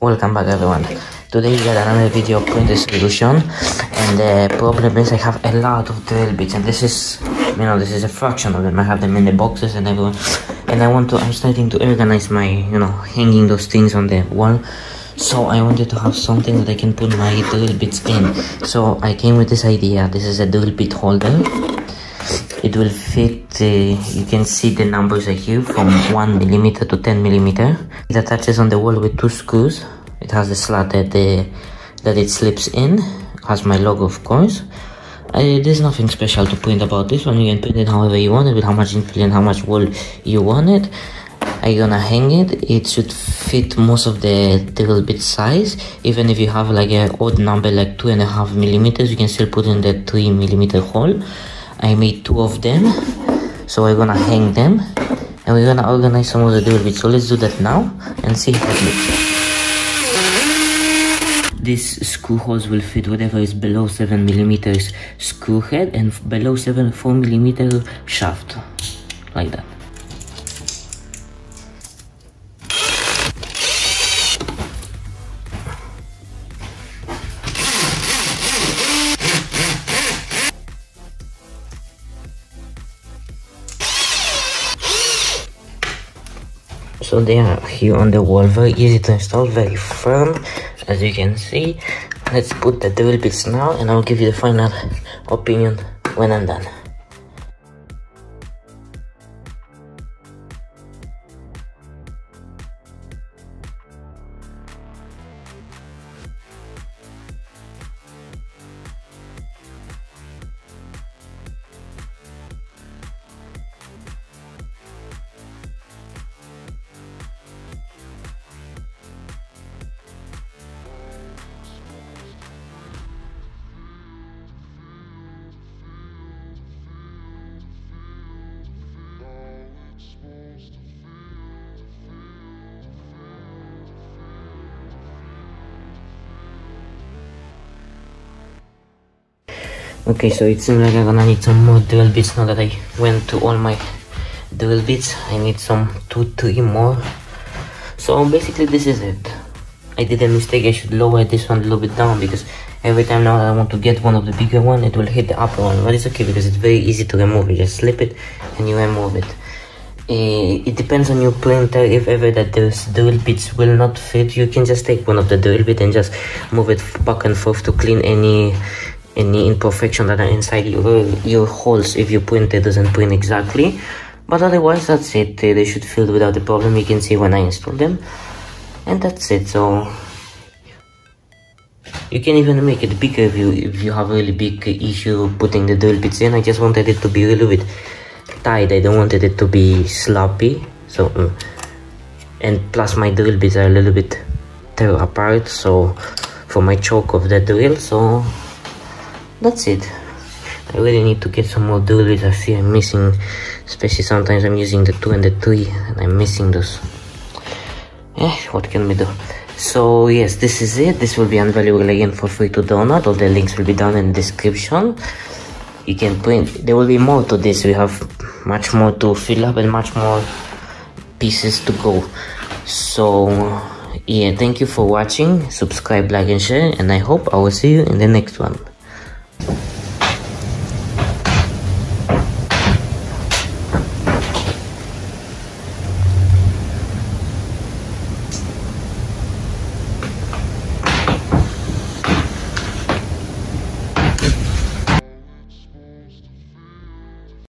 Welcome back everyone. Today we got another video of point distribution, and the problem is I have a lot of drill bits, and this is, you know, this is a fraction of them. I have them in the boxes and everyone, and I'm starting to organize my, you know, hanging those things on the wall. So I wanted to have something that I can put my drill bits in. So I came with this idea. This is a drill bit holder. It will fit, you can see the numbers are here from 1 millimeter to 10 millimeter. It attaches on the wall with two screws. It has the slot that it slips in. It has my logo, of course. There's nothing special to print about this one. You can print it however you want it, with how much infill and how much wall you want it. I'm gonna hang it. It should fit most of the drill bit size. Even if you have like an odd number like 2.5 millimeters, you can still put in the 3 millimeter hole. I made two of them, so we're gonna hang them and we're gonna organize some of the drill bits. So let's do that now and see how it looks. These screw holes will fit whatever is below 7 millimeters screw head and below 4 millimeter shaft, like that. So they are here on the wall, very easy to install, very firm, as you can see. Let's put the drill bits now and I'll give you the final opinion when I'm done. Okay, so it seems like I'm gonna need some more drill bits now that I went to all my drill bits. I need some 2-3 more. So basically this is it. I did a mistake. I should lower this one a little bit down, because every time now that I want to get one of the bigger one, it will hit the upper one. But it's okay because it's very easy to remove. You just slip it and you remove it. It depends on your printer. If ever that those drill bits will not fit, you can just take one of the drill bits and just move it back and forth to clean any imperfection that are inside your holes if your printer doesn't print exactly. But otherwise, that's it. They should fill without a problem. You can see when I install them, and that's it. So you can even make it bigger if you have a really big issue putting the drill bits in. I just wanted it to be a little bit tight. I don't wanted it to be sloppy. So and plus my drill bits are a little bit tear apart, so for my choke of the drill. So that's it. I really need to get some more drill bits. I see I'm missing, especially sometimes I'm using the 2 and the 3 and I'm missing those. What can we do? So yes, this is it. This will be unvaluable again for free to download. All the links will be down in the description. You can print. There will be more to this. We have much more to fill up and much more pieces to go. So yeah, thank you for watching. Subscribe, like and share, and I hope I will see you in the next one.